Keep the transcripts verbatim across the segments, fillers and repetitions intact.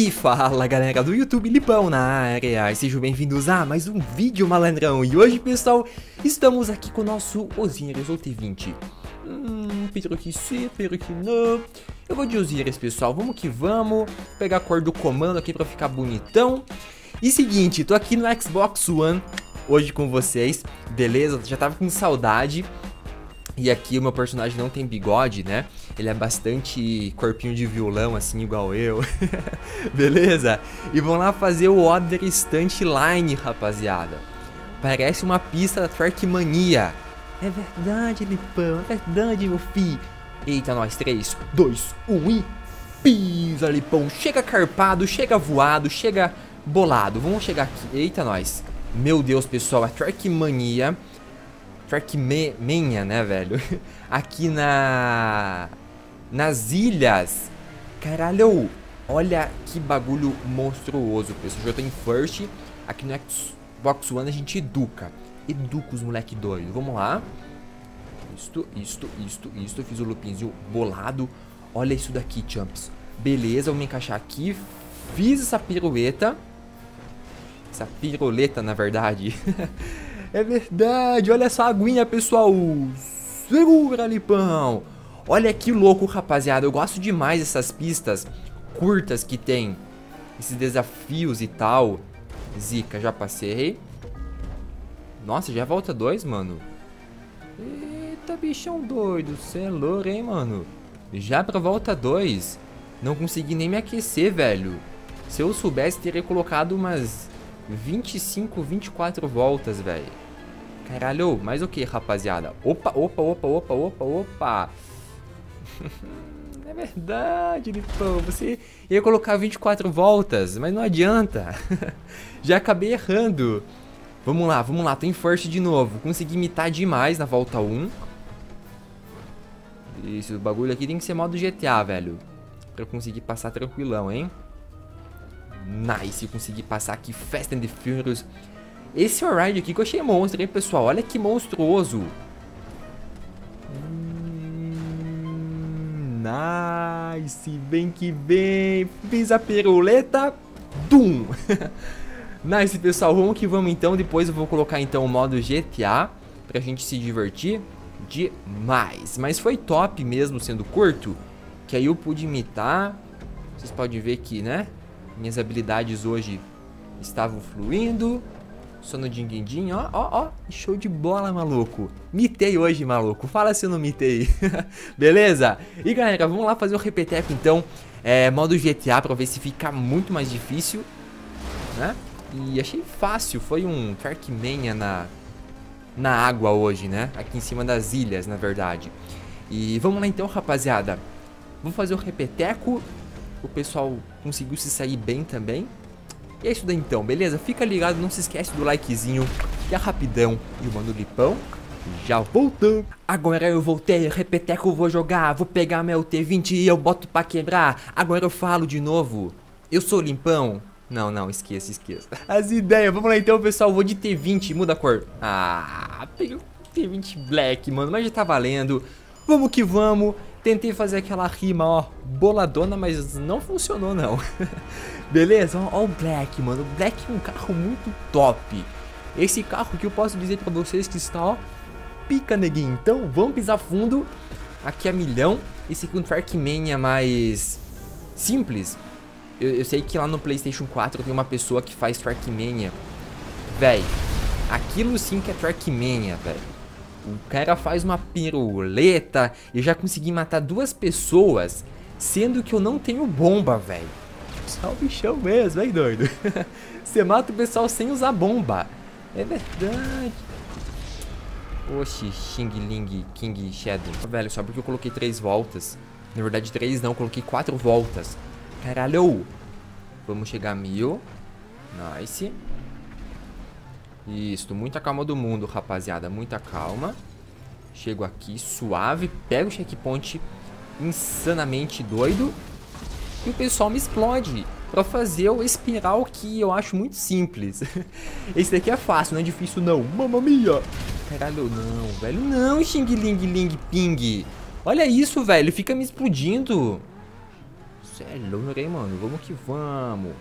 E fala galera do YouTube, Lipão na área, e sejam bem-vindos a mais um vídeo malandrão. E hoje, pessoal, estamos aqui com o nosso Ozinheiros O T vinte. Hum, pera que sim, pera que não. Eu vou de Ozinheiros, pessoal, vamos que vamos. Vou pegar a cor do comando aqui pra ficar bonitão. E seguinte, tô aqui no Xbox One hoje com vocês, beleza? Já tava com saudade. E aqui o meu personagem não tem bigode, né? Ele é bastante corpinho de violão, assim, igual eu. Beleza? E vamos lá fazer o Other Stunt Line, rapaziada. Parece uma pista da TrackMania. É verdade, Lipão. É verdade, meu fi. Eita, nós. três, dois, um e... Pisa, Lipão. Chega carpado, chega voado, chega bolado. Vamos chegar aqui. Eita, nós. Meu Deus, pessoal. A TrackMania... TrackMania, né, velho? Aqui na... nas ilhas. Caralho! Olha que bagulho monstruoso, pessoal. Eu tô em First. Aqui no Xbox One a gente educa. Educa os moleque doido. Vamos lá. Isto, isto, isto, isto. Eu fiz o loopinzinho bolado. Olha isso daqui, chumps. Beleza, eu vou me encaixar aqui. Fiz essa pirueta. Essa piroleta, na verdade. É verdade, olha essa aguinha, pessoal. Segura, Lipão. Olha que louco, rapaziada. Eu gosto demais dessas pistas curtas que tem. Esses desafios e tal. Zica, já passei. Nossa, já volta dois, mano. Eita, bichão doido. Cê é louco, hein, mano. Já pra volta dois. Não consegui nem me aquecer, velho. Se eu soubesse, teria colocado umas... vinte e cinco, vinte e quatro voltas, velho. Caralho, mas o que, rapaziada? Opa, opa, opa, opa, opa, opa. É verdade, Lipão. Você ia colocar vinte e quatro voltas, mas não adianta. Já acabei errando. Vamos lá, vamos lá. Tô em first de novo. Consegui imitar demais na volta um. Isso, o bagulho aqui tem que ser modo G T A, velho. Pra eu conseguir passar tranquilão, hein? Nice, eu consegui passar aqui Fast and the Furious. Esse ride aqui que eu achei monstro, hein, pessoal? Olha que monstruoso. Hum, nice, bem que bem. Fiz a piruleta. Dum. Nice, pessoal. Vamos que vamos, então. Depois eu vou colocar, então, o modo G T A pra gente se divertir demais. Mas foi top mesmo, sendo curto, que aí eu pude imitar. Vocês podem ver que, né? Minhas habilidades hoje estavam fluindo. Só no dinguindim, ó, ó, ó. Show de bola, maluco. Mitei hoje, maluco. Fala se eu não mitei. Beleza? E galera, vamos lá fazer o repeteco então. É, modo G T A pra ver se fica muito mais difícil. Né? E achei fácil. Foi um TrackMania na, na água hoje, né? Aqui em cima das ilhas, na verdade. E vamos lá então, rapaziada. Vou fazer o repeteco. O pessoal conseguiu se sair bem também. E é isso daí então, beleza? Fica ligado, não se esquece do likezinho e a rapidão. E o mano Lipão já voltou. Agora eu voltei, repeteco, vou jogar. Vou pegar meu T vinte e eu boto pra quebrar. Agora eu falo de novo. Eu sou Limpão. Não, não, esqueça, esqueça. As ideias, vamos lá então, pessoal. Vou de T vinte, muda a cor. Ah, peguei o T vinte Black, mano. Mas já tá valendo. Vamos que vamos. Tentei fazer aquela rima, ó, boladona, mas não funcionou, não. Beleza? Ó, ó o Black, mano. O Black é um carro muito top. Esse carro que eu posso dizer pra vocês que está, ó, pica, neguinho. Então, vamos pisar fundo. Aqui é milhão. Esse aqui é um TrackMania mais simples. Eu, eu sei que lá no PlayStation quatro tem uma pessoa que faz TrackMania. Véi, aquilo sim que é TrackMania, velho. O cara faz uma piruleta e já consegui matar duas pessoas, sendo que eu não tenho bomba, velho. Só o bichão mesmo, hein, doido? Você mata o pessoal sem usar bomba. É verdade. Oxi, Xing Ling, King Shadows. Velho, só porque eu coloquei três voltas. Na verdade, três não, eu coloquei quatro voltas. Caralho. Vamos chegar a mil. Nice. Isso, muita calma do mundo, rapaziada. Muita calma. Chego aqui, suave. Pego o checkpoint insanamente doido. E o pessoal me explode pra fazer o espiral que eu acho muito simples. Esse daqui é fácil, não é difícil não. Mamma mia! Caralho, não, velho. Não, Xing Ling Ling Ping. Olha isso, velho. Fica me explodindo. Você é louco, hein, mano? Vamos que vamos.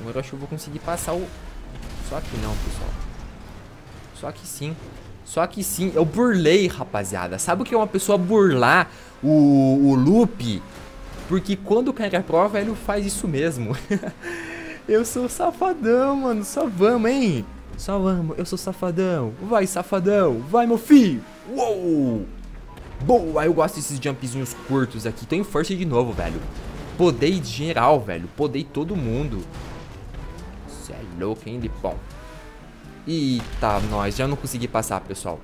Agora eu acho que eu vou conseguir passar o... Só que não, pessoal. Só que sim. Só que sim. Eu burlei, rapaziada. Sabe o que é uma pessoa burlar o, o loop? Porque quando cai a prova, ele faz isso mesmo. Eu sou safadão, mano. Só vamos, hein? Só vamos. Eu sou safadão. Vai, safadão. Vai, meu filho. Uou! Boa, eu gosto desses jumpzinhos curtos aqui. Tô em força de novo, velho. Podei de geral, velho. Podei todo mundo. Você é louco, hein, Lipão? Eita, nós. Já não consegui passar, pessoal.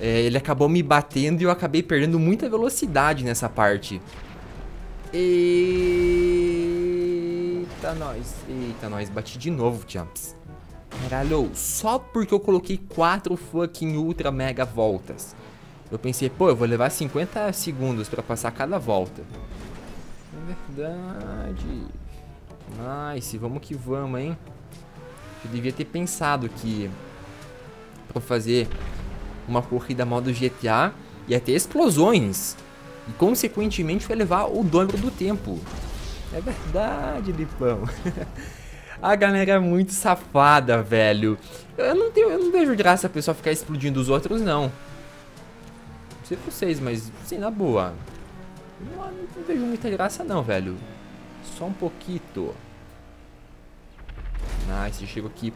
É, ele acabou me batendo e eu acabei perdendo muita velocidade nessa parte. Eita, nós. Eita, nós. Bati de novo, jumps. Caralho, só porque eu coloquei quatro fucking ultra mega voltas. Eu pensei, pô, eu vou levar cinquenta segundos pra passar cada volta. É verdade. Nice, vamos que vamos, hein. Eu devia ter pensado que pra fazer uma corrida modo G T A ia ter explosões e consequentemente vai levar o dobro do tempo. É verdade, Lipão. A galera é muito safada, velho. Eu não, tenho, eu não vejo graça a pessoa ficar explodindo os outros, não. Sei vocês, mas sim, na boa. Não, não vejo muita graça não, velho. Só um pouquinho. Nice, eu chego aqui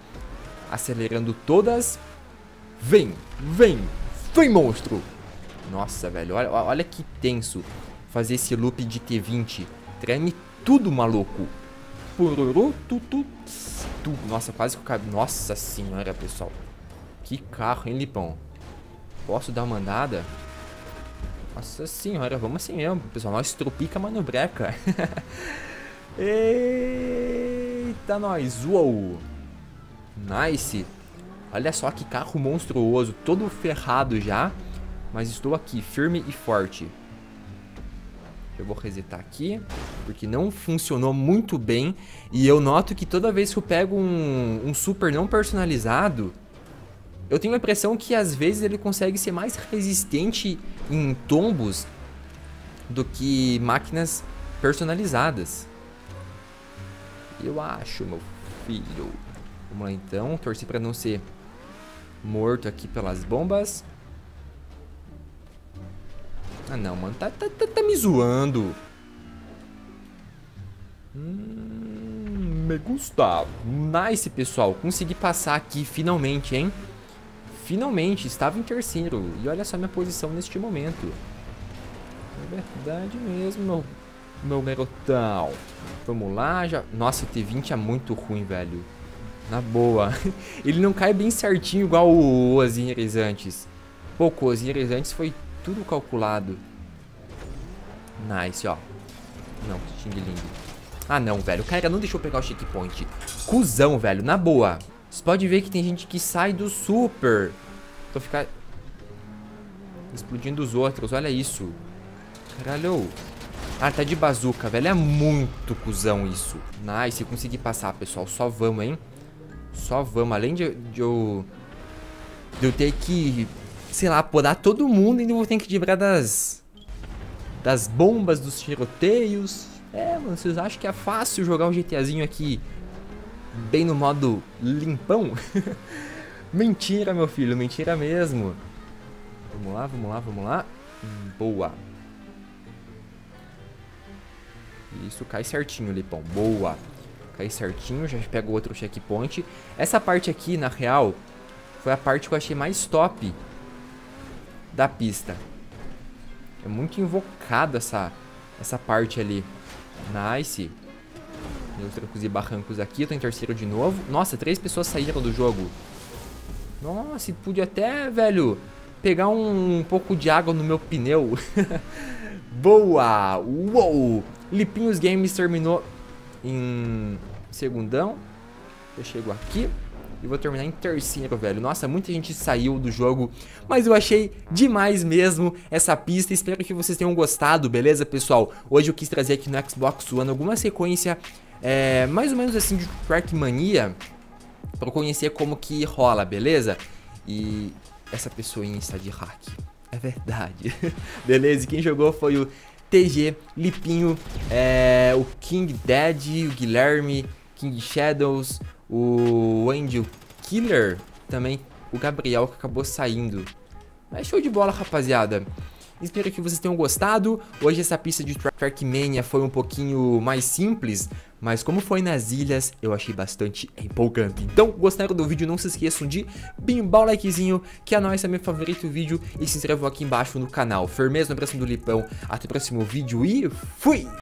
acelerando todas. Vem, vem, vem, monstro. Nossa, velho, olha, olha que tenso fazer esse loop de T vinte. Treme tudo, maluco. Pururu, tu, tu, tu. Nossa, quase que eu caí. Nossa senhora, pessoal. Que carro, hein, Lipão? Posso dar uma andada? Nossa senhora, vamos assim mesmo, pessoal. Nós tropica, mano, breca. Eita, nós. Uou. Nice. Olha só que carro monstruoso. Todo ferrado já. Mas estou aqui, firme e forte. Eu vou resetar aqui. Porque não funcionou muito bem. E eu noto que toda vez que eu pego um, um super não personalizado... Eu tenho a impressão que às vezes ele consegue ser mais resistente em tombos do que máquinas personalizadas. Eu acho, meu filho. Vamos lá então, torci para não ser morto aqui pelas bombas. Ah não, mano, tá, tá, tá, tá me zoando. Hum, me gusta. Nice, pessoal, consegui passar aqui finalmente, hein? Finalmente, estava em terceiro. E olha só minha posição neste momento. É verdade mesmo, meu, meu garotão. Vamos lá, já... Nossa, o T vinte é muito ruim, velho. Na boa. Ele não cai bem certinho igual o Ozinheiros antes. Pô, o Ozinheiros antes foi tudo calculado. Nice, ó. Não, xing-ling. Ah, não, velho. O cara não deixou pegar o checkpoint. Cusão, velho. Na boa. Você pode ver que tem gente que sai do super. Tô ficar explodindo os outros, olha isso. Caralho. Ah, tá de bazuca, velho, é muito cuzão isso. Nice, eu consegui passar, pessoal. Só vamos, hein. Só vamos, além de, de eu De eu ter que, sei lá, podar todo mundo. Ainda vou ter que livrar das Das bombas, dos tiroteios. É, mano, vocês acham que é fácil jogar um GTAzinho aqui bem no modo limpão? Mentira, meu filho, mentira mesmo. Vamos lá, vamos lá, vamos lá. Boa. Isso, cai certinho, Lipão. Boa. Cai certinho, já pego outro checkpoint. Essa parte aqui, na real, foi a parte que eu achei mais top da pista. É muito invocado essa, essa parte ali. Nice. Os trancos e barrancos aqui, eu tô em terceiro de novo. Nossa, três pessoas saíram do jogo. Nossa, e pude até, velho, pegar um, um pouco de água no meu pneu. Boa! Uou! Lipinhos Games terminou em segundão. Eu chego aqui e vou terminar em terceiro, velho. Nossa, muita gente saiu do jogo, mas eu achei demais mesmo essa pista. Espero que vocês tenham gostado, beleza, pessoal? Hoje eu quis trazer aqui no Xbox One alguma sequência... É, mais ou menos assim de TrackMania, pra conhecer como que rola, beleza? E essa pessoinha está de hack, é verdade. Beleza, e quem jogou foi o T G, Lipinho, é, o King Dead, o Guilherme, King Shadows, o Angel Killer, também o Gabriel, que acabou saindo. Mas show de bola, rapaziada. Espero que vocês tenham gostado. Hoje essa pista de Trackmania foi um pouquinho mais simples, mas como foi nas ilhas, eu achei bastante empolgante. Então, gostaram do vídeo? Não se esqueçam de bimbar o likezinho, que é nóis, é meu favorito vídeo, e se inscrevam aqui embaixo no canal. Firmeza no próximo do Lipão. Até o próximo vídeo e fui!